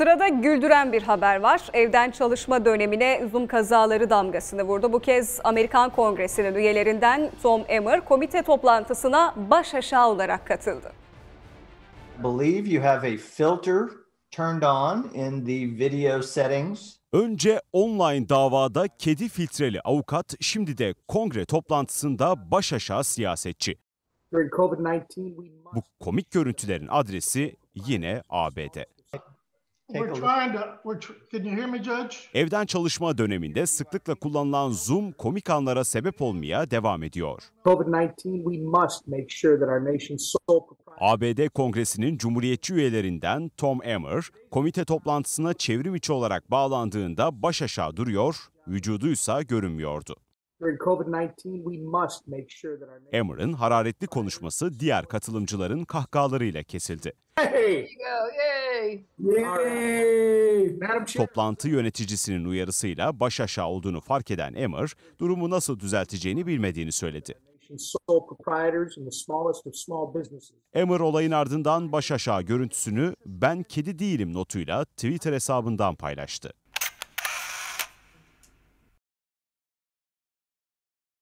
Sırada güldüren bir haber var. Evden çalışma dönemine Zoom kazaları damgasını vurdu. Bu kez Amerikan Kongresi'nin üyelerinden Tom Emmer komite toplantısına baş aşağı olarak katıldı. Believe you have a filter turned on in the video settings. Önce online davada kedi filtreli avukat, şimdi de kongre toplantısında baş aşağı siyasetçi. Bu komik görüntülerin adresi yine ABD. Evden çalışma döneminde sıklıkla kullanılan Zoom komik anlara sebep olmaya devam ediyor. ABD Kongresi'nin Cumhuriyetçi üyelerinden Tom Emmer, komite toplantısına çevrim içi olarak bağlandığında baş aşağı duruyor, vücuduysa görünmüyordu. Emmer'ın hararetli konuşması diğer katılımcıların kahkahalarıyla kesildi. Toplantı yöneticisinin uyarısıyla baş aşağı olduğunu fark eden Emmer, durumu nasıl düzelteceğini bilmediğini söyledi. Emmer olayın ardından baş aşağı görüntüsünü "ben kedi değilim" notuyla Twitter hesabından paylaştı.